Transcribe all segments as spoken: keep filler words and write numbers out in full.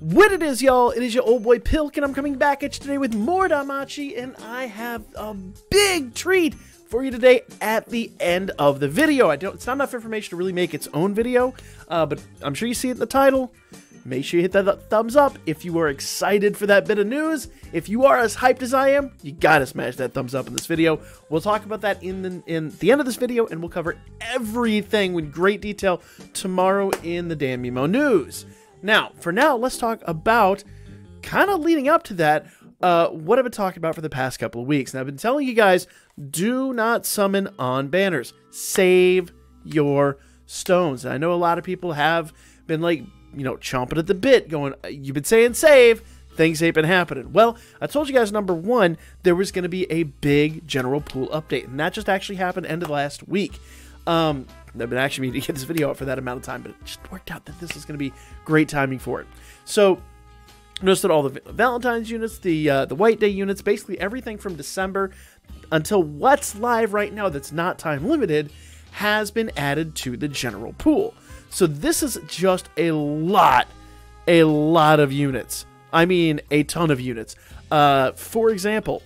What it is, y'all, it is your old boy Pilk, and I'm coming back at you today with more Danmachi, and I have a big treat for you today at the end of the video. I don't, it's not enough information to really make its own video, uh, but I'm sure you see it in the title. Make sure you hit that th thumbs up if you are excited for that bit of news. If you are as hyped as I am, you gotta smash that thumbs up in this video. We'll talk about that in the, in the end of this video, and we'll cover everything with great detail tomorrow in the Danmachi news. Now, for now, let's talk about, kind of leading up to that, uh, what I've been talking about for the past couple of weeks. And I've been telling you guys, do not summon on banners. Save your stones. And I know a lot of people have been like, you know, chomping at the bit, going, you've been saying save, things ain't been happening. Well, I told you guys, number one, there was going to be a big general pool update. And that just actually happened end of last week. Um... I've been actually meaning to get this video out for that amount of time, but it just worked out that this is going to be great timing for it. So, notice that all the Valentine's units, the uh, the White Day units, basically everything from December until what's live right now that's not time limited has been added to the general pool. So this is just a lot, a lot of units. I mean, a ton of units. Uh, for example,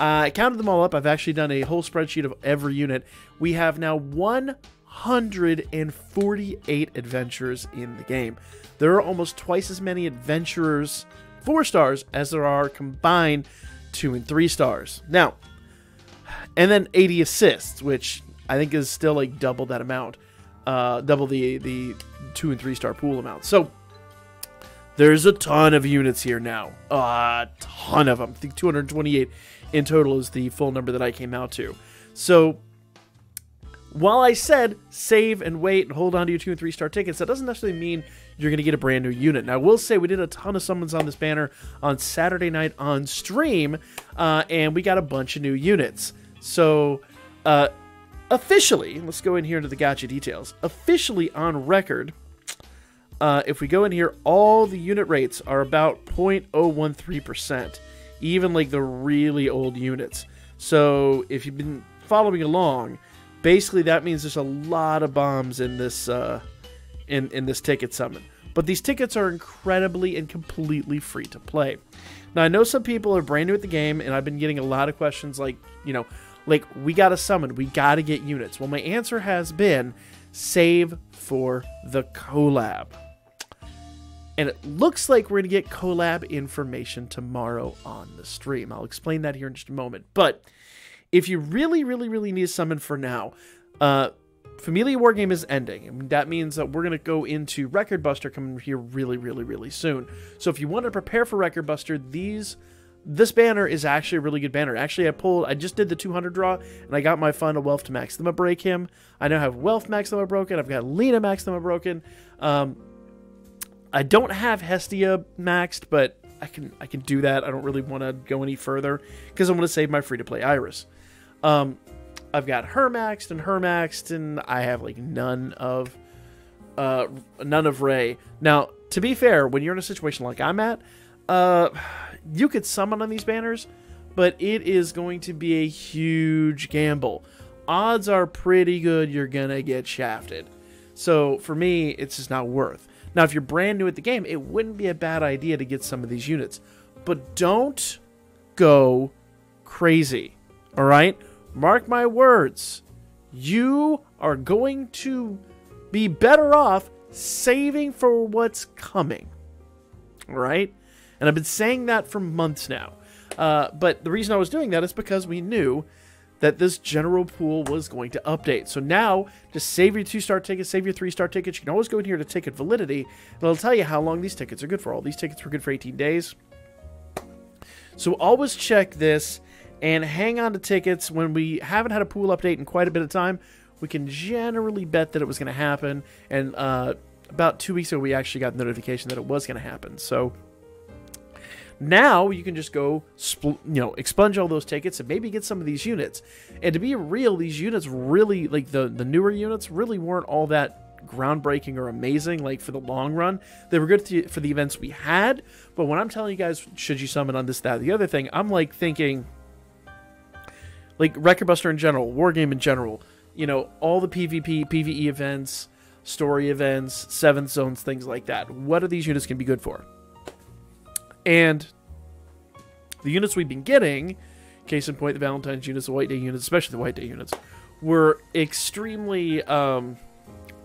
Uh, I counted them all up. I've actually done a whole spreadsheet of every unit. We have now one hundred forty-eight adventurers in the game. There are almost twice as many adventurers four stars as there are combined two and three stars. Now, and then eighty assists, which I think is still like double that amount, uh, double the, the two and three star pool amount. So there's a ton of units here now, a ton of them. I think two hundred twenty-eight in total is the full number that I came out to. So while I said save and wait and hold on to your two and three star tickets, that doesn't necessarily mean you're going to get a brand new unit. Now, I will say we did a ton of summons on this banner on Saturday night on stream, uh, and we got a bunch of new units. So uh, officially, let's go in here into the gacha details. Officially on record, uh, if we go in here, all the unit rates are about zero point zero one three percent. Even like the really old units. So if you've been following along, basically that means there's a lot of bombs in this uh, in in this ticket summon. But these tickets are incredibly and completely free to play. Now I know some people are brand new at the game, and I've been getting a lot of questions like, you know, like we gotta summon, we gotta get units. Well, my answer has been save for the collab. And it looks like we're going to get collab information tomorrow on the stream. I'll explain that here in just a moment. But if you really, really, really need a summon for now, uh, Familia Wargame is ending. And that means that we're going to go into Record Buster coming here really, really, really soon. So if you want to prepare for Record Buster, these, this banner is actually a really good banner. Actually, I pulled, I just did the two hundred draw, and I got my final Wealth to Max Thema break him. I now have Wealth Max Thema broken. I've got Lena Max Thema broken. Um... I don't have Hestia maxed, but I can I can do that. I don't really want to go any further because I want to save my free-to-play Iris. Um, I've got her maxed and her maxed, and I have like none of uh, none of Ray. Now, to be fair, when you're in a situation like I'm at, uh, you could summon on these banners, but it is going to be a huge gamble. Odds are pretty good you're gonna get shafted. So for me, it's just not worth. Now, if you're brand new at the game, it wouldn't be a bad idea to get some of these units. But don't go crazy, all right? Mark my words. You are going to be better off saving for what's coming, all right? And I've been saying that for months now. Uh, but the reason I was doing that is because we knew that this general pool was going to update. So now, just save your two-star tickets, save your three-star tickets. You can always go in here to ticket validity, and it'll tell you how long these tickets are good for. All these tickets were good for eighteen days. So always check this and hang on to tickets. When we haven't had a pool update in quite a bit of time, we can generally bet that it was gonna happen. And uh, about two weeks ago, we actually got the notification that it was gonna happen. So now you can just go, you know, expunge all those tickets and maybe get some of these units. And to be real, these units really, like the, the newer units, really weren't all that groundbreaking or amazing, like for the long run. They were good th for the events we had, but when I'm telling you guys, should you summon on this, that, or the other thing, I'm like thinking, like Record Buster in general, Wargame in general, you know, all the PvP, PvE events, story events, seventh zones, things like that. What are these units going to be good for? And the units we've been getting, case in point, the Valentine's units, the White Day units, especially the White Day units, were extremely um,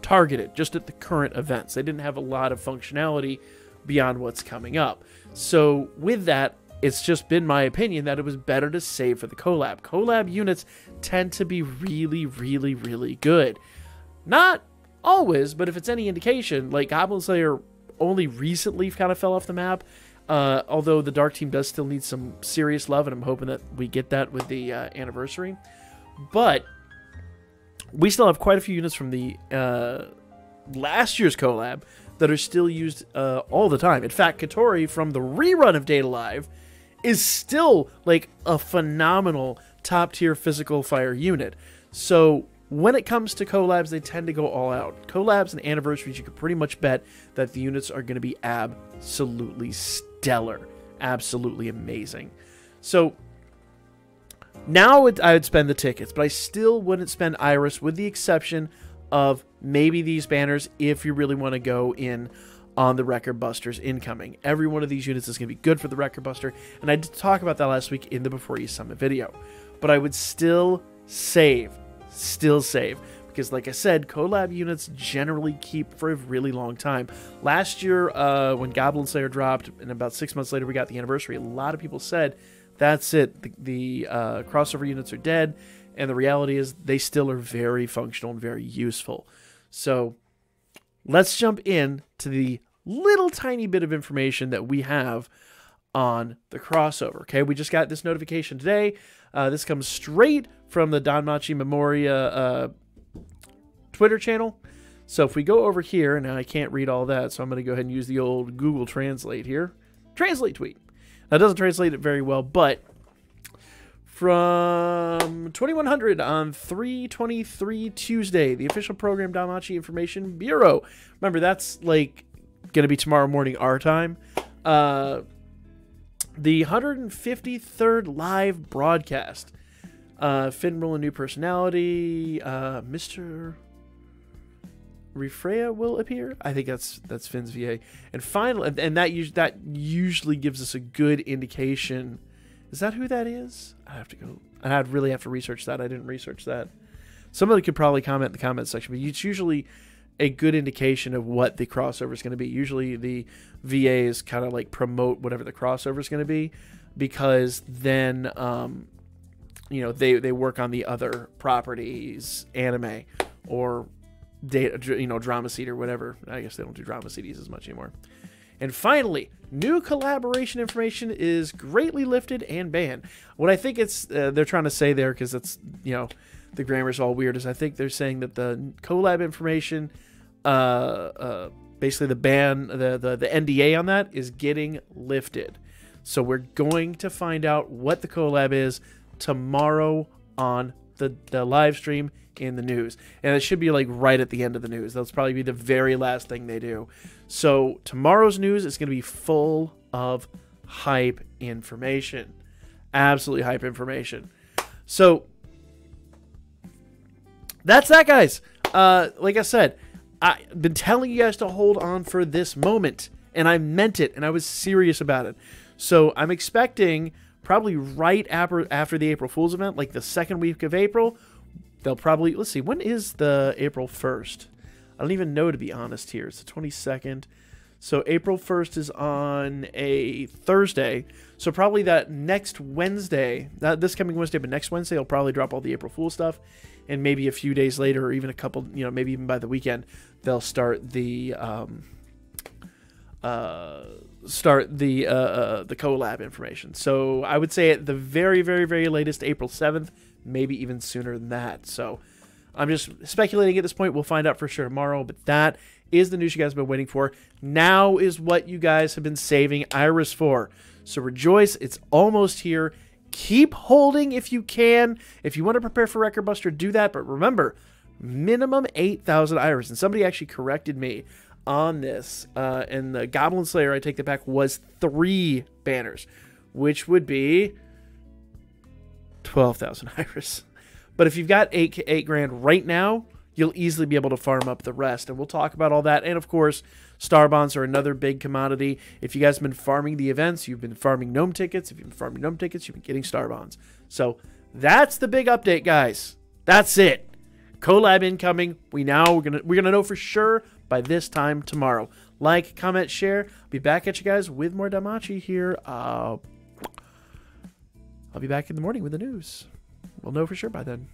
targeted just at the current events. They didn't have a lot of functionality beyond what's coming up. So with that, it's just been my opinion that it was better to save for the collab. Collab units tend to be really, really, really good. Not always, but if it's any indication, like Goblin Slayer only recently kind of fell off the map. Uh, although the Dark Team does still need some serious love, and I'm hoping that we get that with the uh, anniversary. But we still have quite a few units from the uh, last year's collab that are still used uh, all the time. In fact, Katori from the rerun of Data Live is still like a phenomenal top-tier physical fire unit. So when it comes to collabs, they tend to go all out. Collabs and anniversaries, you can pretty much bet that the units are going to be absolutely stellar. Absolutely amazing. So now it, I would spend the tickets, but I still wouldn't spend Iris, with the exception of maybe these banners if you really want to go in on the Record Buster's incoming. Every one of these units is going to be good for the Record Buster, and I did talk about that last week in the Before You Summon video. But I would still save. Still save, because like I said, collab units generally keep for a really long time. Last year, uh, when Goblin Slayer dropped, and about six months later we got the anniversary, a lot of people said, that's it, the, the uh, crossover units are dead, and the reality is they still are very functional and very useful. So let's jump in to the little tiny bit of information that we have on the crossover. Okay, we just got this notification today. Uh, this comes straight from the Danmachi Memoria uh, Twitter channel. So if we go over here, now I can't read all that, so I'm going to go ahead and use the old Google Translate here. Translate tweet. That doesn't translate it very well, but from twenty-one hundred on three twenty-three Tuesday, the official program Danmachi Information Bureau. Remember, that's like going to be tomorrow morning our time. Uh... The one hundred fifty-third live broadcast. Uh, Finroll, a new personality. Uh, Mister Refreya will appear. I think that's that's Finn's V A. And finally, and that us that usually gives us a good indication. Is that who that is? I have to go. I'd really have to research that. I didn't research that. Somebody could probably comment in the comment section, but it's usually a good indication of what the crossover is going to be. Usually the V As kind of like promote whatever the crossover is going to be, because then, um, you know, they, they work on the other properties, anime or data, you know, drama seed or whatever. I guess they don't do drama C Ds as much anymore. And finally, new collaboration information is greatly lifted and banned. What I think it's, uh, they're trying to say there, because that's, you know, the grammar's all weird, is I think they're saying that the collab information, uh, uh, basically the ban, the, the, the N D A on that is getting lifted. So we're going to find out what the collab is tomorrow on the, the live stream in the news. And it should be like right at the end of the news. That's probably be the very last thing they do. So tomorrow's news is going to be full of hype information. Absolutely hype information. So that's that, guys. Uh, like I said, I've been telling you guys to hold on for this moment, and I meant it, and I was serious about it. So I'm expecting probably right after, after the April Fool's event, like the second week of April, they'll probably, let's see, when is the April first? I don't even know, to be honest here. It's the twenty-second. So April first is on a Thursday. So probably that next Wednesday, not this coming Wednesday, but next Wednesday, I'll probably drop all the April Fool stuff. And maybe a few days later, or even a couple, you know, maybe even by the weekend, they'll start the um, uh, start the uh, uh, the collab information. So I would say at the very, very, very latest, April seventh, maybe even sooner than that. So I'm just speculating at this point. We'll find out for sure tomorrow. But that is the news you guys have been waiting for. Now is what you guys have been saving Iris for. So rejoice! It's almost here. Keep holding if you can. If you want to prepare for Record Buster, do that. But remember, minimum eight thousand Iris. And somebody actually corrected me on this. Uh, and the Goblin Slayer, I take that back, was three banners, which would be twelve thousand Iris. But if you've got eight, eight grand right now, you'll easily be able to farm up the rest. And we'll talk about all that. And, of course, Star Bonds are another big commodity. If you guys have been farming the events, you've been farming Gnome Tickets. If you've been farming Gnome Tickets, you've been getting Star Bonds. So that's the big update, guys. That's it. Collab incoming. We now we're gonna we're gonna know for sure by this time tomorrow. Like, comment, share. I'll be back at you guys with more Danmachi here. Uh, I'll be back in the morning with the news. We'll know for sure by then.